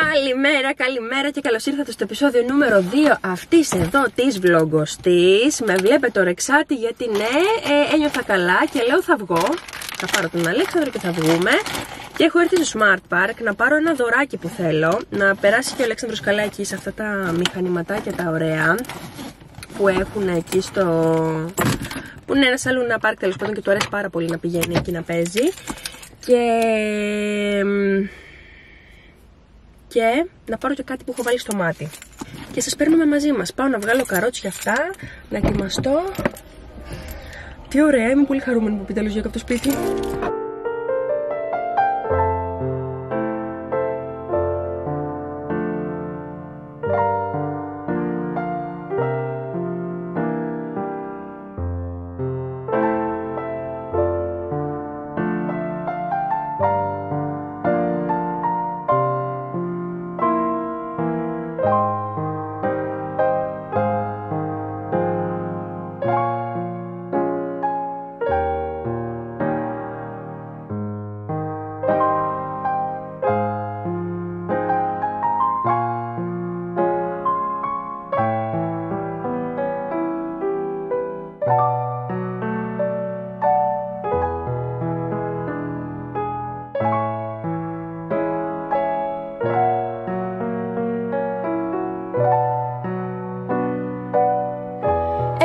Καλημέρα, καλημέρα και καλώς ήρθατε στο επεισόδιο νούμερο 2 αυτής εδώ της βλογκοστής. Με βλέπετε ορεξάτη γιατί ναι, ένιωθα καλά και λέω θα βγω. Θα πάρω τον Αλέξανδρο και θα βγούμε. Και έχω έρθει στο Smart Park να πάρω ένα δωράκι που θέλω. Να περάσει και ο Αλέξανδρος καλά εκεί σε αυτά τα μηχανηματάκια τα ωραία που έχουν εκεί στο... που είναι ένα σαλούνα πάρκ τέλος πάντων και του αρέσει πάρα πολύ να πηγαίνει εκεί να παίζει. Και να πάρω και κάτι που έχω βάλει στο μάτι. Και σας παίρνουμε μαζί μας. Πάω να βγάλω καρότσια αυτά, να κοιμαστώ. Τι ωραία, είμαι πολύ χαρούμενη που επιτέλους βγήκα από το σπίτι.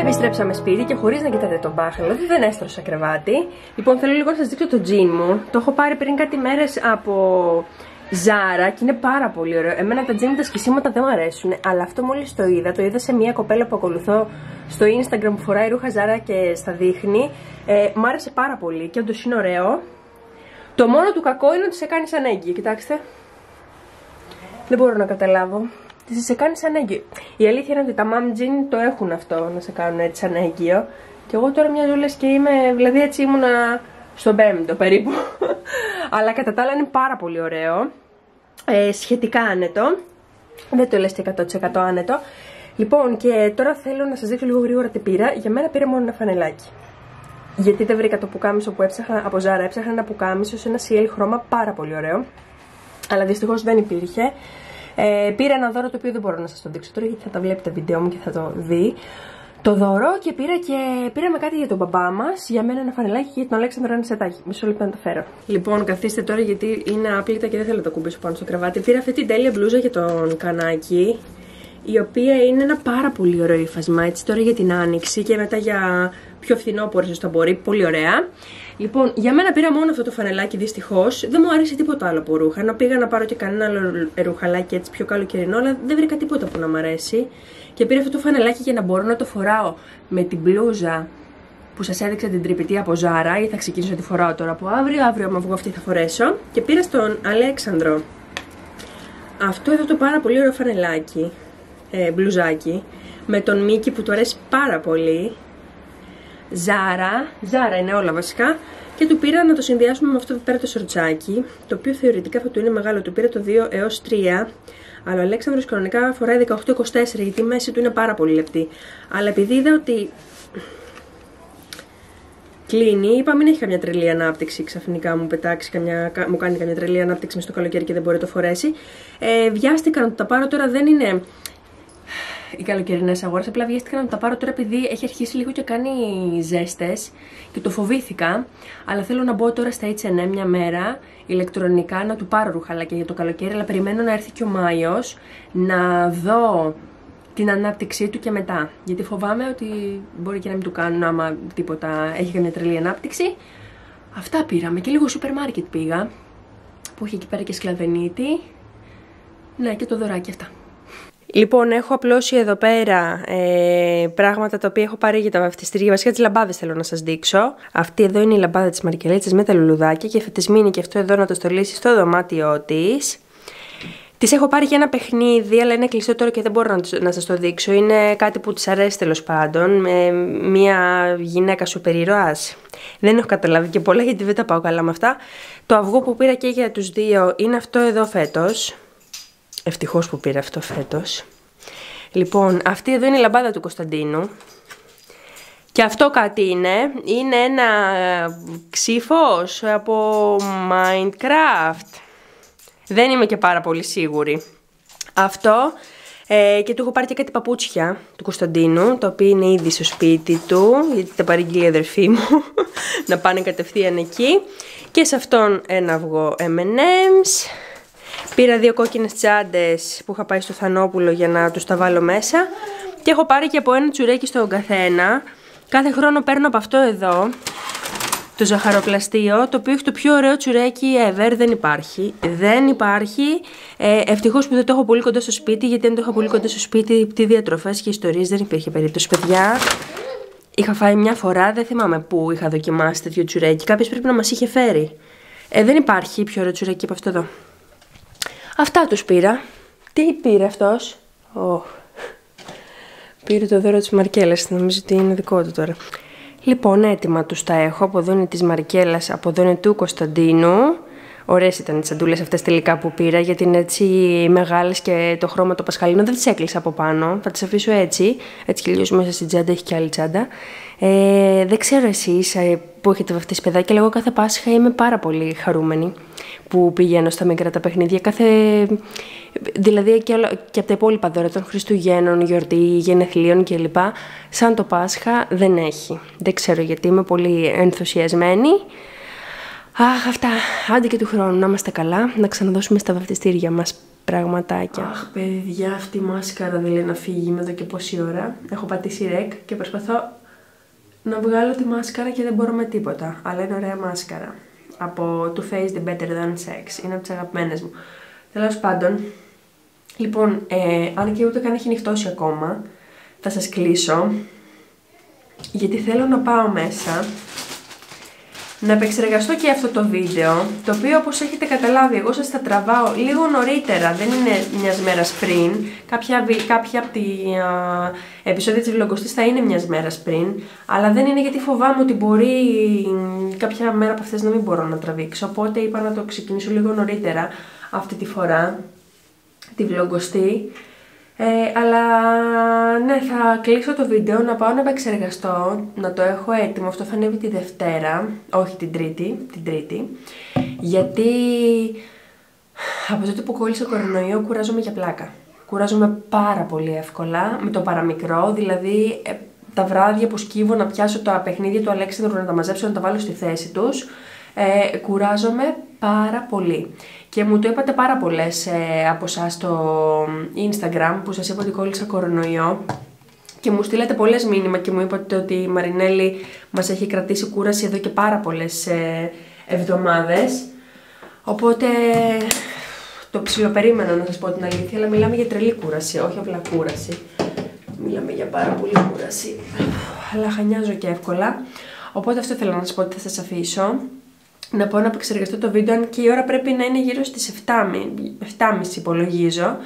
Επιστρέψαμε σπίτι και χωρίς να κοιτάτε τον μπάχαλο, δεν έστρωσα κρεβάτι. Λοιπόν, θέλω λίγο να σας δείξω το τζιν μου. Το έχω πάρει πριν κάτι μέρες από Zara και είναι πάρα πολύ ωραίο. Εμένα τα τζιν με τα σκισίματα δεν μου αρέσουν, αλλά αυτό μόλις το είδα σε μια κοπέλα που ακολουθώ στο Instagram που φοράει ρούχα Zara και στα δείχνει. Μ' άρεσε πάρα πολύ και όντως είναι ωραίο. Το μόνο του κακό είναι ότι σε κάνει σαν έγκυο, κοιτάξτε. Δεν μπορώ να καταλάβω. Τι σε κάνει σαν έγκυο. Η αλήθεια είναι ότι τα MAMGIN το έχουν αυτό, να σε κάνουν έτσι σαν έγκυο. Και εγώ τώρα μια δουλειά και είμαι, δηλαδή έτσι ήμουνα στον 5ο περίπου. Αλλά κατά τα άλλα είναι πάρα πολύ ωραίο. Σχετικά άνετο. Δεν το λες και 100% άνετο. Λοιπόν, και τώρα θέλω να σας δείξω λίγο γρήγορα τι πήρα. Για μένα πήρα μόνο ένα φανελάκι. Γιατί δεν βρήκα το πουκάμισο που έψαχνα από Zara. Έψαχνα ένα πουκάμισο σε ένα CL χρώμα πάρα πολύ ωραίο. Αλλά δυστυχώς δεν υπήρχε. Πήρα ένα δώρο το οποίο δεν μπορώ να σας το δείξω τώρα γιατί θα τα βλέπετε βίντεο μου και θα το δει. Το δώρο και πήραμε κάτι για τον μπαμπά μας, για μένα ένα φανελάκι και για τον Αλέξανδρο ένα σετάκι. Μισό λεπτό να το φέρω. Λοιπόν, καθίστε τώρα γιατί είναι άπληκτα και δεν θέλω να το κουμπίσω πάνω στο κρεβάτι. Πήρα αυτή την τέλεια μπλούζα για τον Κανάκι, η οποία είναι ένα πάρα πολύ ωραίο υφασμά, έτσι τώρα για την άνοιξη και μετά για πιο φθινόπωρο στο μπορεί, πολύ ωραία. Λοιπόν, για μένα πήρα μόνο αυτό το φανελάκι δυστυχώς, δεν μου άρεσε τίποτα άλλο από ρούχα, να πήγα να πάρω και κανένα άλλο ρουχαλάκι έτσι πιο καλοκαιρινό, αλλά δεν βρήκα τίποτα που να μου αρέσει. Και πήρα αυτό το φανελάκι για να μπορώ να το φοράω με την μπλούζα που σας έδειξα την τρυπητή από Zara, ή θα ξεκινήσω να τη φοράω τώρα από αύριο, άμα βγω αυτή θα φορέσω. Και πήρα στον Αλέξανδρο αυτό εδώ το πάρα πολύ ωραίο φανελάκι. Μπλουζάκι με τον Μίκη που του αρέσει πάρα πολύ. Zara είναι όλα βασικά. Και του πήρα να το συνδυάσουμε με αυτό εδώ πέρα το σορτσάκι, το οποίο θεωρητικά θα του είναι μεγάλο. Του πήρα το 2 έως 3, αλλά ο Αλέξανδρος κανονικά φοράει 18-24 γιατί η μέση του είναι πάρα πολύ λεπτή. Αλλά επειδή είδα ότι κλείνει, είπα μην έχει καμιά τρελή ανάπτυξη ξαφνικά, μου κάνει καμιά τρελή ανάπτυξη μες στο καλοκαίρι και δεν μπορεί να το φορέσει. Βιάστηκα να τα πάρω τώρα, δεν είναι οι καλοκαιρινές αγορές, απλά βιάστηκα να τα πάρω τώρα επειδή έχει αρχίσει λίγο και κάνει ζέστες και το φοβήθηκα. Αλλά θέλω να μπω τώρα στα H&M μια μέρα ηλεκτρονικά να του πάρω ρουχαλάκια για το καλοκαίρι, αλλά περιμένω να έρθει και ο Μάιος να δω την ανάπτυξή του και μετά, γιατί φοβάμαι ότι μπορεί και να μην του κάνουν άμα τίποτα έχει καμία τρελή ανάπτυξη. Αυτά πήραμε και λίγο σούπερ μάρκετ πήγα που είχε εκεί πέρα και Σκλαβενίτη. Ναι, και το δωράκι αυτά. Λοιπόν, έχω απλώσει εδώ πέρα πράγματα τα οποία έχω πάρει για τα βαφτιστήρια. Βασικά τις λαμπάδες θέλω να σας δείξω. Αυτή εδώ είναι η λαμπάδα της Μαρκελέτσας με τα λουλουδάκια και φετισμίνει και αυτό εδώ να το στολίσει στο δωμάτιό της. Της έχω πάρει για ένα παιχνίδι, αλλά είναι κλειστό τώρα και δεν μπορώ να σας το δείξω. Είναι κάτι που της αρέσει τέλος πάντων. Μια γυναίκα σούπερ ηρωάς. Δεν έχω καταλάβει και πολλά γιατί δεν τα πάω καλά με αυτά. Το αυγό που πήρα και για τους δύο είναι αυτό εδώ φέτος. Ευτυχώς που πήρα αυτό φέτος. Λοιπόν, αυτή εδώ είναι η λαμπάδα του Κωνσταντίνου. Και αυτό κάτι είναι. Είναι ένα ξύφος από Minecraft. Δεν είμαι και πάρα πολύ σίγουρη. Αυτό και του έχω πάρει και κάτι παπούτσια του Κωνσταντίνου, τα οποία είναι ήδη στο σπίτι του, γιατί τα παρήγγειλε η αδερφή μου να πάνε κατευθείαν εκεί. Και σε αυτόν ένα αυγό M&M's. Πήρα δύο κόκκινες τσάντες που είχα πάει στο Θανόπουλο για να τους τα βάλω μέσα. Και έχω πάρει και από ένα τσουρέκι στον καθένα. Κάθε χρόνο παίρνω από αυτό εδώ, το ζαχαροπλαστείο, το οποίο έχει το πιο ωραίο τσουρέκι ever. Δεν υπάρχει. Δεν υπάρχει. Ευτυχώς που δεν το έχω πολύ κοντά στο σπίτι, γιατί αν το είχα πολύ κοντά στο σπίτι, τι διατροφές και ιστορίες, δεν υπήρχε περίπτωση. Παιδιά, είχα φάει μια φορά, δεν θυμάμαι πού είχα δοκιμάσει τέτοιο τσουρέκι. Κάποιος πρέπει να μας είχε φέρει. Δεν υπάρχει πιο ωραίο τσουρέκι από αυτό εδώ. Αυτά τους πήρα. Τι πήρε αυτός? Πήρε το δώρο της Μαρκέλας. Νομίζω ότι είναι δικό του τώρα. Λοιπόν, έτοιμα τους τα έχω. Από εδώ είναι της Μαρκέλας, από εδώ είναι του Κωνσταντίνου. Ωραίες ήταν οι τσαντούλες αυτές τελικά που πήρα, γιατί είναι έτσι μεγάλες και το χρώμα το πασχαλίνο. Δεν τις έκλεισα από πάνω. Θα τις αφήσω έτσι. Έτσι κι αλλιώς μέσα στην τσάντα έχει κι άλλη τσάντα. Δεν ξέρω εσείς που έχετε βαφτίσει παιδάκια, αλλά εγώ κάθε Πάσχα είμαι πάρα πολύ χαρούμενη που πηγαίνω στα μικρά τα παιχνίδια. Δηλαδή και από τα υπόλοιπα δώρα των Χριστουγέννων, γιορτή, γενεθλίων κλπ. Σαν το Πάσχα δεν έχει. Δεν ξέρω γιατί, είμαι πολύ ενθουσιασμένη. Αχ, αυτά. Άντε και του χρόνου. Να είμαστε καλά. Να ξαναδώσουμε στα βαφτιστήρια μας πραγματάκια. Αχ, παιδιά, αυτή η μάσκαρα δεν λέει να φύγει. Είμαι εδώ και πόση ώρα. Έχω πατήσει ρεκ και προσπαθώ να βγάλω τη μάσκαρα και δεν μπορώ με τίποτα. Αλλά είναι ωραία μάσκαρα. Από το face the better than sex. Είναι από τις αγαπημένες μου. Τέλος πάντων, λοιπόν, αν και ούτε καν έχει νυχτώσει ακόμα, θα σας κλείσω. Γιατί θέλω να πάω μέσα να επεξεργαστώ και αυτό το βίντεο, το οποίο όπως έχετε καταλάβει εγώ σας τα τραβάω λίγο νωρίτερα, δεν είναι μιας μέρας πριν. Κάποια από τη επεισόδια της βλογκοστής θα είναι μιας μέρας πριν, αλλά δεν είναι γιατί φοβάμαι ότι μπορεί κάποια μέρα από αυτές να μην μπορώ να τραβήξω, οπότε είπα να το ξεκινήσω λίγο νωρίτερα αυτή τη φορά, τη βλογκοστή. Αλλά ναι, θα κλείσω το βίντεο, να πάω να επεξεργαστώ, να το έχω έτοιμο. Αυτό θα ανέβει τη Δευτέρα, όχι την Τρίτη, γιατί από τότε που κόλλησε ο κορονοϊό κουράζομαι για πλάκα. Κουράζομαι πάρα πολύ εύκολα, με το παραμικρό, δηλαδή τα βράδια που σκύβω να πιάσω τα παιχνίδια του Αλέξανδρου, να τα μαζέψω, να τα βάλω στη θέση τους, κουράζομαι πάρα πολύ. Και μου το είπατε πάρα πολλές από εσάς στο Instagram, που σας είπα ότι κόλλησα κορονοϊό, και μου στείλατε πολλές μήνυμα και μου είπατε ότι η Μαρινέλη μας έχει κρατήσει κούραση εδώ και πάρα πολλές εβδομάδες. Οπότε το ψιλοπερίμενα, να σας πω την αλήθεια, αλλά μιλάμε για τρελή κούραση, όχι απλά κούραση. Μιλάμε για πάρα πολύ κούραση, αλλά χανιάζω και εύκολα. Οπότε αυτό θέλω να σας πω ότι θα σας αφήσω. Να πάω να επεξεργαστώ το βίντεο, αν και η ώρα πρέπει να είναι γύρω στις 7.30 υπολογίζω.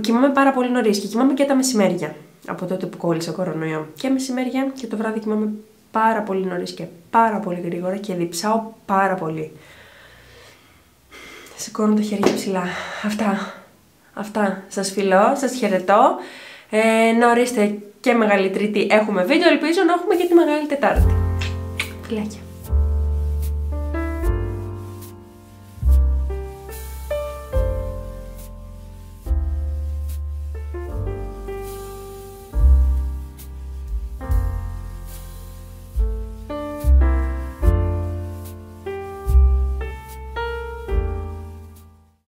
Κοιμάμαι πάρα πολύ νωρίς και κοιμάμαι και τα μεσημέρια, από τότε που κόλλησε ο κορονοϊό. Και μεσημέρια και το βράδυ κοιμάμαι πάρα πολύ νωρίς και πάρα πολύ γρήγορα και διψάω πάρα πολύ. Σηκώνω τα χέρια ψηλά. Αυτά. Σας φιλώ, σας χαιρετώ. Να ορίστε και Μεγάλη Τρίτη έχουμε βίντεο, ελπίζω να έχουμε και τη Μεγάλη Τετάρτη. Φιλάκια.